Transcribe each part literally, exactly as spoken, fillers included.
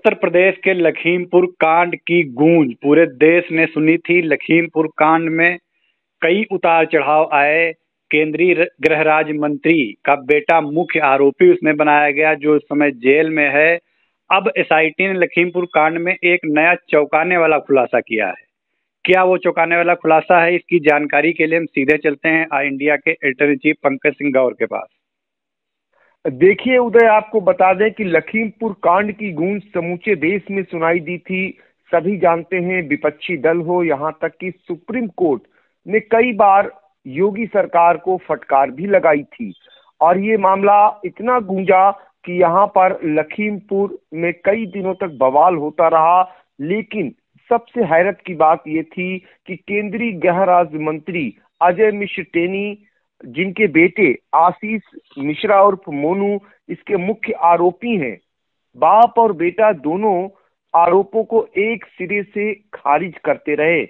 उत्तर प्रदेश के लखीमपुर कांड की गूंज पूरे देश ने सुनी थी। लखीमपुर कांड में कई उतार चढ़ाव आए। केंद्रीय गृह राज्य मंत्री का बेटा मुख्य आरोपी उसमें बनाया गया, जो इस समय जेल में है। अब एसआईटी ने लखीमपुर कांड में एक नया चौंकाने वाला खुलासा किया है। क्या वो चौंकाने वाला खुलासा है, इसकी जानकारी के लिए हम सीधे चलते हैं आई इंडिया के editor in chief Pankaj Singh Gaur के पास। देखिए उदय, आपको बता दें कि लखीमपुर कांड की गूंज समूचे देश में सुनाई दी थी। सभी जानते हैं, विपक्षी दल हो, यहाँ तक कि सुप्रीम कोर्ट ने कई बार योगी सरकार को फटकार भी लगाई थी। और ये मामला इतना गूंजा कि यहाँ पर लखीमपुर में कई दिनों तक बवाल होता रहा। लेकिन सबसे हैरत की बात ये थी कि केंद्रीय गृह राज्य मंत्री अजय मिश्रा, जिनके बेटे आशीष मिश्रा उर्फ मोनू इसके मुख्य आरोपी हैं, बाप और बेटा दोनों आरोपों को एक सिरे से खारिज करते रहे,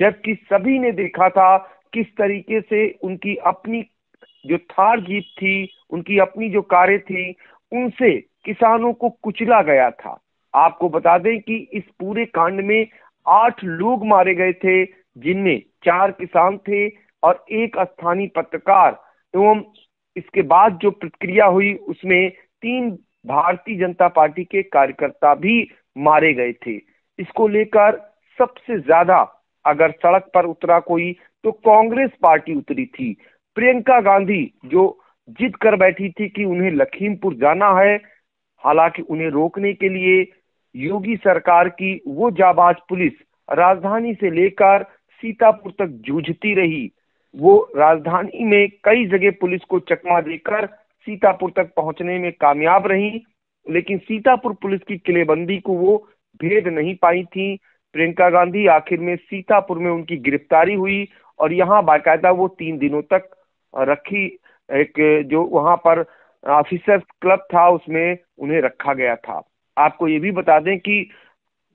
जबकि सभी ने देखा था किस तरीके से उनकी अपनी जो थार जीप थी, उनकी अपनी जो कारें थी, उनसे किसानों को कुचला गया था। आपको बता दें कि इस पूरे कांड में आठ लोग मारे गए थे, जिनमें चार किसान थे और एक स्थानीय पत्रकार। एवं इसके बाद जो प्रतिक्रिया हुई उसमें तीन भारतीय जनता पार्टी के कार्यकर्ता भी मारे गए थे। इसको लेकर सबसे ज्यादा अगर सड़क पर उतरा कोई तो कांग्रेस पार्टी उतरी थी। प्रियंका गांधी जो जिद कर बैठी थी कि उन्हें लखीमपुर जाना है, हालांकि उन्हें रोकने के लिए योगी सरकार की वो जाबाज पुलिस राजधानी से लेकर सीतापुर तक जूझती रही। वो राजधानी में कई जगह पुलिस को चकमा देकर सीतापुर तक पहुंचने में कामयाब रही, लेकिन सीतापुर पुलिस की किलेबंदी को वो भेद नहीं पाई थी। प्रियंका गांधी आखिर में सीतापुर में उनकी गिरफ्तारी हुई और यहाँ बाकायदा वो तीन दिनों तक रखी, एक जो वहाँ पर ऑफिसर्स क्लब था उसमें उन्हें रखा गया था। आपको ये भी बता दें कि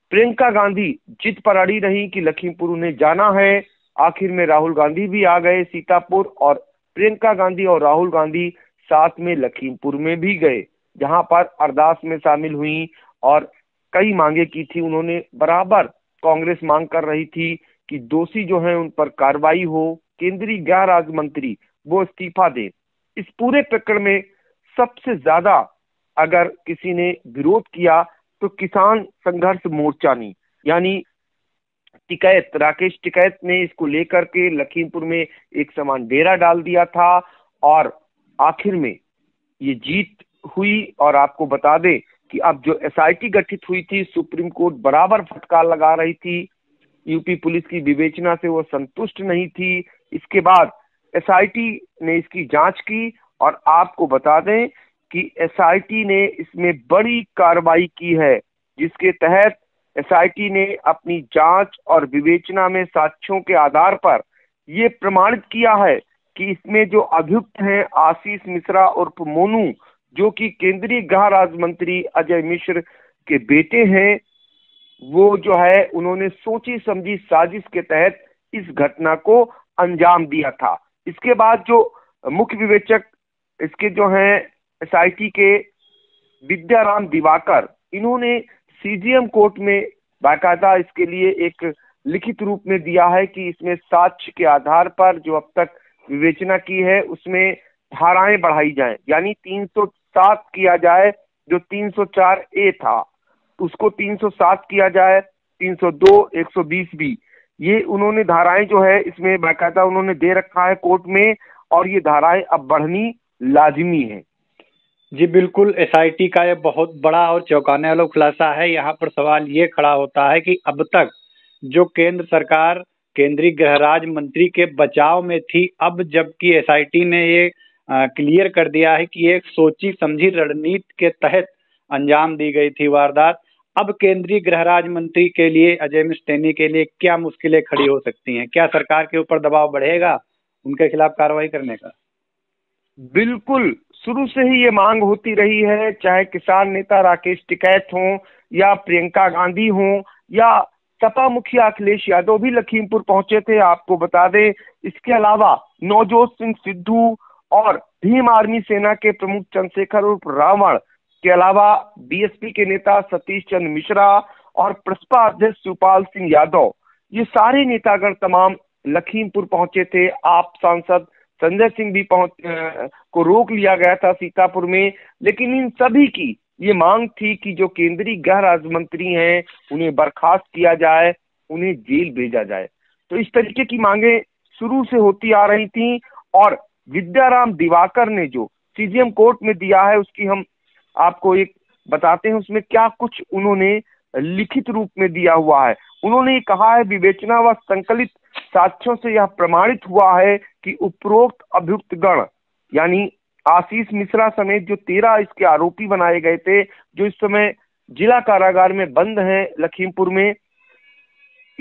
प्रियंका गांधी जिद पर अड़ी रही कि लखीमपुर उन्हें जाना है। आखिर में राहुल गांधी भी आ गए सीतापुर, और प्रियंका गांधी और राहुल गांधी साथ में लखीमपुर में भी गए, जहां पर अरदास में शामिल हुई और कई मांगे की थी उन्होंने। बराबर कांग्रेस मांग कर रही थी कि दोषी जो हैं उन पर कार्रवाई हो, केंद्रीय गृह राज्य मंत्री वो इस्तीफा दे। इस पूरे प्रकरण में सबसे ज्यादा अगर किसी ने विरोध किया तो किसान संघर्ष मोर्चा ने, यानी टिकैत राकेश टिकैत ने इसको लेकर के लखीमपुर में एक समान डेरा डाल दिया था और आखिर में ये जीत हुई। और आपको बता दें कि अब जो एसआईटी गठित हुई थी, सुप्रीम कोर्ट बराबर फटकार लगा रही थी, यूपी पुलिस की विवेचना से वो संतुष्ट नहीं थी। इसके बाद एसआईटी ने इसकी जांच की और आपको बता दें कि एसआईटी ने इसमें बड़ी कार्रवाई की है, जिसके तहत एसआईटी ने अपनी जांच और विवेचना में साक्ष्यों के आधार पर ये प्रमाणित किया है कि इसमें जो अभियुक्त हैं आशीष मिश्रा उर्फ मोनू, जो कि केंद्रीय गृह राज्य मंत्री अजय मिश्रा के बेटे हैं, वो जो है उन्होंने सोची समझी साजिश के तहत इस घटना को अंजाम दिया था। इसके बाद जो मुख्य विवेचक इसके जो हैं एसआईटी के विद्याराम दिवाकर, इन्होंने सीजीएम कोर्ट में बाकायदा इसके लिए एक लिखित रूप में दिया है कि इसमें साक्ष्य के आधार पर जो अब तक विवेचना की है उसमें धाराएं बढ़ाई जाएं, यानी तीन सौ सात किया जाए, जो तीन सौ चार ए था उसको तीन सौ सात किया जाए, तीन सौ दो, एक सौ बीस बी, ये उन्होंने धाराएं जो है इसमें बाकायदा उन्होंने दे रखा है कोर्ट में, और ये धाराएं अब बढ़नी लाजिमी है। जी बिल्कुल, एसआईटी का यह बहुत बड़ा और चौंकाने वाला खुलासा है। यहाँ पर सवाल ये खड़ा होता है कि अब तक जो केंद्र सरकार केंद्रीय गृह राज्य मंत्री के बचाव में थी, अब जबकि एसआईटी ने ये आ, क्लियर कर दिया है कि एक सोची समझी रणनीति के तहत अंजाम दी गई थी वारदात, अब केंद्रीय गृह राज्य मंत्री के लिए, अजय मिश्रा के लिए क्या मुश्किलें खड़ी हो सकती हैं? क्या सरकार के ऊपर दबाव बढ़ेगा उनके खिलाफ कार्रवाई करने का? बिल्कुल, शुरू से ही ये मांग होती रही है, चाहे किसान नेता राकेश टिकैत हों या प्रियंका गांधी हों या सपा मुखिया अखिलेश यादव भी लखीमपुर पहुंचे थे। आपको बता दें इसके अलावा नवजोत सिंह सिद्धू और भीम आर्मी सेना के प्रमुख चंद्रशेखर उर्फ रावण, के अलावा बीएसपी के नेता सतीश चंद मिश्रा और प्रसपा अध्यक्ष शिवपाल सिंह यादव, ये सारे नेतागण तमाम लखीमपुर पहुंचे थे। आप सांसद संजय सिंह भी पहुंच को रोक लिया गया था सीतापुर में, लेकिन इन सभी की ये मांग थी कि जो केंद्रीय गृह राज्य मंत्री हैं उन्हें बर्खास्त किया जाए, उन्हें जेल भेजा जाए। तो इस तरीके की मांगे शुरू से होती आ रही थी और विद्याराम दिवाकर ने जो सीजीएम कोर्ट में दिया है उसकी हम आपको एक बताते हैं, उसमें क्या कुछ उन्होंने लिखित रूप में दिया हुआ है। उन्होंने कहा है, विवेचना व संकलित साक्ष्यों से यह प्रमाणित हुआ है कि उपरोक्त अभियुक्तगण यानी आशीष मिश्रा समेत जो तेरह इसके आरोपी बनाए गए थे, जो इस समय जिला कारागार में बंद हैं लखीमपुर में,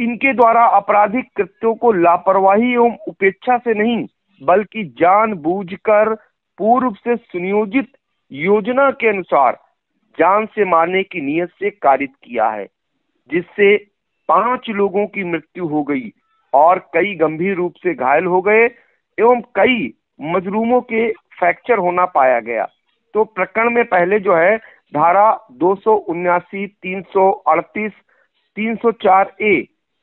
इनके द्वारा आपराधिक कृत्यों को लापरवाही एवं उपेक्षा से नहीं बल्कि जानबूझकर पूर्व से सुनियोजित योजना के अनुसार जान से मारने की नीयत से कारित किया है, जिससे पांच लोगों की मृत्यु हो गई और कई गंभीर रूप से घायल हो गए एवं कई मजरूमों के फ्रैक्चर होना पाया गया। तो प्रकरण में पहले जो है धारा दो सौ उन्यासी तीन सौ अड़तीस तीन सौ चार ए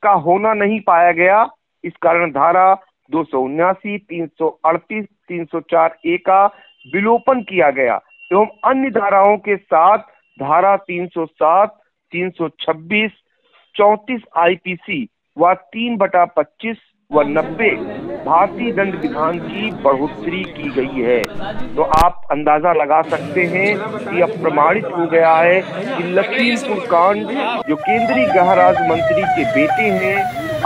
का होना नहीं पाया गया, इस कारण धारा दो सौ उन्यासी तीन सौ अड़तीस तीन सौ चार ए का विलोपन किया गया एवं अन्य धाराओं के साथ धारा तीन सौ सात तीन सौ छब्बीस चौतीस आईपीसी व तीन बटा पच्चीस व नब्बे भारतीय दंड विधान की बढ़ोतरी की गई है। तो आप अंदाजा लगा सकते हैं कि अब प्रमाणित हो गया है कि लखीमपुर कांड जो केंद्रीय गृह राज्य मंत्री के बेटे हैं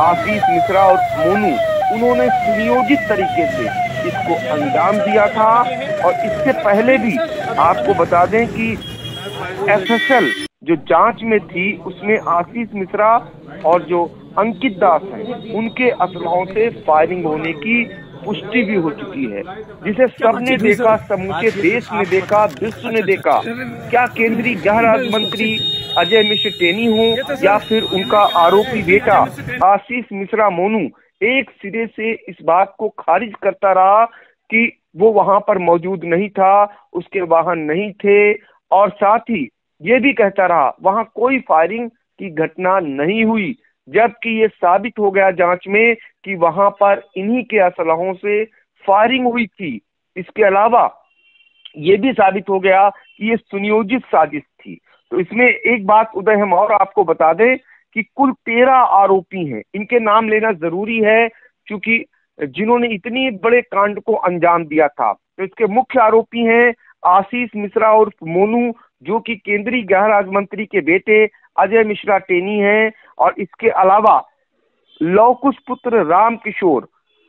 आशीष मिश्रा और मोनू, उन्होंने सुनियोजित तरीके से इसको अंजाम दिया था। और इससे पहले भी आपको बता दें कि एफएसएल जो जांच में थी उसमें आशीष मिश्रा और जो अंकित दास हैं उनके असलहों से फायरिंग होने की पुष्टि भी हो चुकी है, जिसे सबने देखा, समूचे देश ने देखा, विश्व ने देखा। क्या केंद्रीय गृह राज्य मंत्री अजय मिश्रा हो या फिर उनका आरोपी बेटा आशीष मिश्रा मोनू एक सिरे से इस बात को खारिज करता रहा कि वो वहां पर मौजूद नहीं था, उसके वाहन नहीं थे और साथ ही ये भी कहता रहा वहां कोई फायरिंग की घटना नहीं हुई, जबकि ये साबित हो गया जांच में कि वहां पर इन्हीं के असलहों से फायरिंग हुई थी। इसके अलावा ये भी साबित हो गया कि ये सुनियोजित साजिश थी। तो इसमें एक बात उदय हम और आपको बता दें कि कुल तेरह आरोपी हैं, इनके नाम लेना जरूरी है क्योंकि जिन्होंने इतनी बड़े कांड को अंजाम दिया था। तो इसके मुख्य आरोपी हैं आशीष मिश्रा और मोनू, जो कि केंद्रीय गृह राज्य मंत्री के बेटे अजय मिश्रा टेनी हैं, और इसके अलावा लौकुश पुत्र राम किशोर,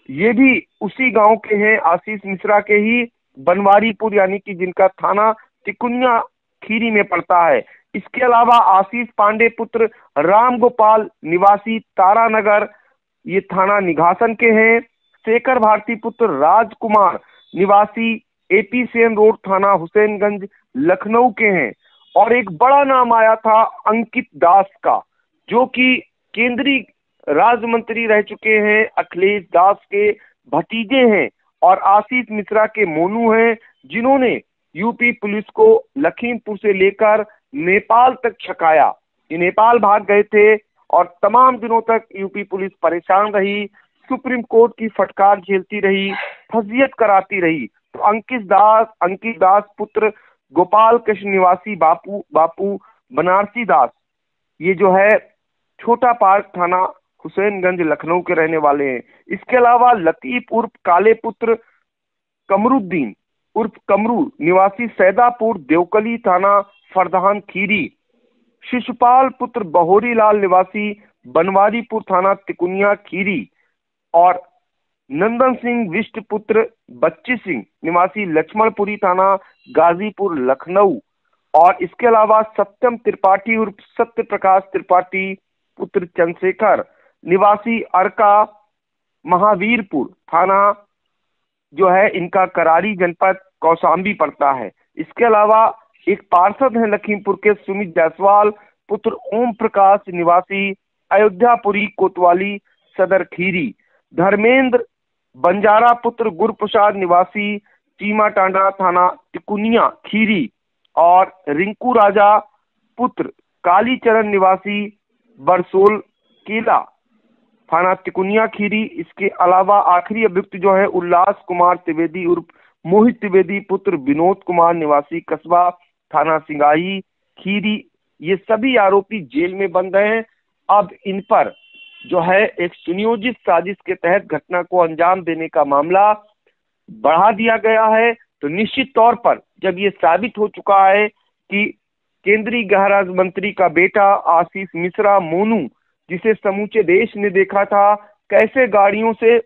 ये भी उसी गांव के हैं आशीष मिश्रा के ही, बनवारीपुर यानी कि जिनका थाना तिकुनिया खीरी में पड़ता है। इसके अलावा आशीष पांडे पुत्र राम गोपाल निवासी तारानगर, ये थाना निघासन के हैं। शेखर भारती पुत्र राजकुमार निवासी एपी सेन रोड थाना हुसैनगंज लखनऊ के हैं। और एक बड़ा नाम आया था अंकित दास का, जो कि केंद्रीय राज्य मंत्री रह चुके हैं, अखिलेश दास के भतीजे हैं और आशीष मिश्रा के मोनू हैं, जिन्होंने यूपी पुलिस को लखीमपुर से लेकर नेपाल तक छकाया। ये नेपाल भाग गए थे और तमाम दिनों तक यूपी पुलिस परेशान रही, सुप्रीम कोर्ट की फटकार झेलती रही, फजीयत कराती रही। तो अंकित दास अंकित दास पुत्र गोपाल कृष्ण निवासी बापू बापू बनारसी दास, ये जो है छोटा पार्क थाना हुसैनगंज लखनऊ के रहने वाले हैं। इसके अलावा लतीफ उर्फ काले पुत्र कमरुद्दीन उर्फ कमरू निवासी सैदापुर देवकली थाना फरदान खीरी, शिशुपाल पुत्र बहोरी लाल निवासी बनवारीपुर थाना तिकुनिया खीरी, और नंदन सिंह विष्ट पुत्र बच्ची सिंह निवासी लक्ष्मणपुरी थाना गाजीपुर लखनऊ, और इसके अलावा सत्यम त्रिपाठी उर्फ सत्य प्रकाश त्रिपाठी पुत्र चंद्रशेखर निवासी अरका महावीरपुर थाना जो है इनका करारी जनपद कौशाम्बी पड़ता है। इसके अलावा एक पार्षद हैं लखीमपुर के सुमित जायसवाल पुत्र ओम प्रकाश निवासी अयोध्यापुरी कोतवाली सदर खीरी, धर्मेंद्र बंजारा पुत्र गुरप्रसाद निवासी चीमा टांडा थाना तिकुनिया खीरी, और रिंकू राजा पुत्र कालीचरण निवासी बरसोल केला थाना तिकुनिया खीरी। इसके अलावा आखिरी अभियुक्त जो है उल्लास कुमार त्रिवेदी उर्फ मोहित त्रिवेदी पुत्र विनोद कुमार निवासी कस्बा थाना सिंगाई खीरी, ये सभी आरोपी जेल में बंद हैं। अब इन पर जो है एक सुनियोजित साजिश के तहत घटना को अंजाम देने का मामला बढ़ा दिया गया है। तो निश्चित तौर पर जब ये साबित हो चुका है कि केंद्रीय गृह राज्य मंत्री का बेटा आशीष मिश्रा मोनू, जिसे समूचे देश ने देखा था कैसे गाड़ियों से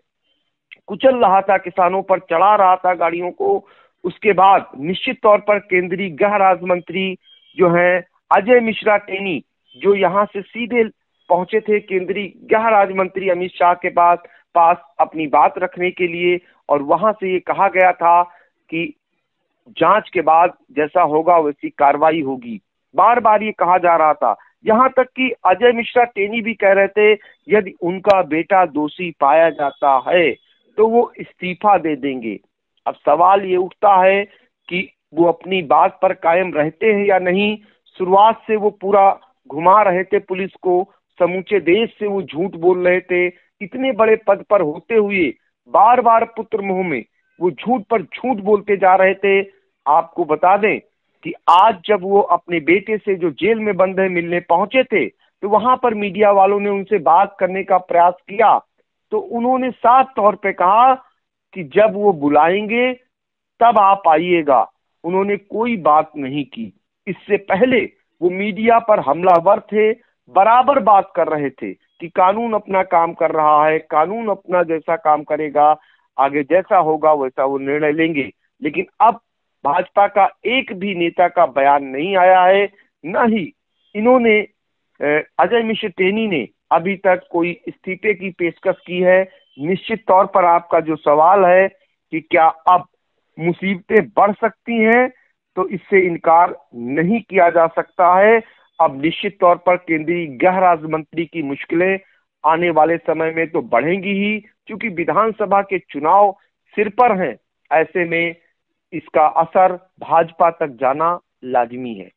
कुचल रहा था, किसानों पर चढ़ा रहा था गाड़ियों को, उसके बाद निश्चित तौर पर केंद्रीय गृह राज्य मंत्री जो हैं अजय मिश्रा टेनी, जो यहाँ से सीधे पहुंचे थे केंद्रीय गृह राज्य मंत्री अमित शाह के पास पास अपनी बात रखने के लिए, और वहां से ये कहा गया था कि जांच के बाद जैसा होगा वैसी कार्रवाई होगी। बार बार ये कहा जा रहा था, यहाँ तक कि अजय मिश्रा टेनी भी कह रहे थे यदि उनका बेटा दोषी पाया जाता है तो वो इस्तीफा दे देंगे। अब सवाल ये उठता है कि वो अपनी बात पर कायम रहते हैं या नहीं। शुरुआत से वो पूरा घुमा रहे थे पुलिस को, समूचे देश से वो झूठ बोल रहे थे, इतने बड़े पद पर होते हुए बार बार पुत्र मुंह में वो झूठ पर झूठ बोलते जा रहे थे। आपको बता दें कि आज जब वो अपने बेटे से जो जेल में बंद है मिलने पहुंचे थे तो वहां पर मीडिया वालों ने उनसे बात करने का प्रयास किया, तो उन्होंने साफ तौर पे कहा कि जब वो बुलाएंगे तब आप आइएगा। उन्होंने कोई बात नहीं की। इससे पहले वो मीडिया पर हमलावर थे, बराबर बात कर रहे थे कि कानून अपना काम कर रहा है, कानून अपना जैसा काम करेगा, आगे जैसा होगा वैसा वो निर्णय लेंगे। लेकिन अब भाजपा का एक भी नेता का बयान नहीं आया है, न ही इन्होंने अजय मिश्रा टेनी ने अभी तक कोई इस्तीफे की पेशकश की है। निश्चित तौर पर आपका जो सवाल है कि क्या अब मुसीबतें बढ़ सकती हैं, तो इससे इनकार नहीं किया जा सकता है। अब निश्चित तौर पर केंद्रीय गृह राज्य मंत्री की मुश्किलें आने वाले समय में तो बढ़ेंगी ही, क्योंकि विधानसभा के चुनाव सिर पर हैं। ऐसे में इसका असर भाजपा तक जाना लाजमी है।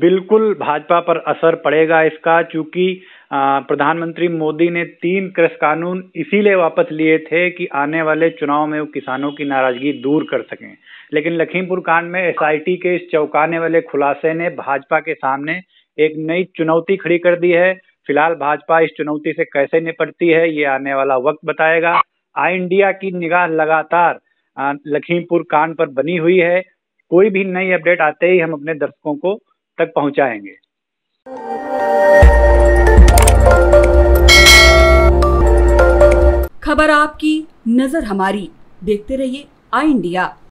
बिल्कुल भाजपा पर असर पड़ेगा इसका, क्योंकि प्रधानमंत्री मोदी ने तीन कृषि कानून इसीलिए वापस लिए थे कि आने वाले चुनाव में वो किसानों की नाराजगी दूर कर सकें। लेकिन लखीमपुर कांड में एसआईटी के इस चौंकाने वाले खुलासे ने भाजपा के सामने एक नई चुनौती खड़ी कर दी है। फिलहाल भाजपा इस चुनौती से कैसे निपटती है ये आने वाला वक्त बताएगा। आई इंडिया की निगाह लगातार लखीमपुर कांड पर बनी हुई है, कोई भी नई अपडेट आते ही हम अपने दर्शकों को तक पहुंचाएंगे। खबर आपकी, नजर हमारी। देखते रहिए आई इंडिया।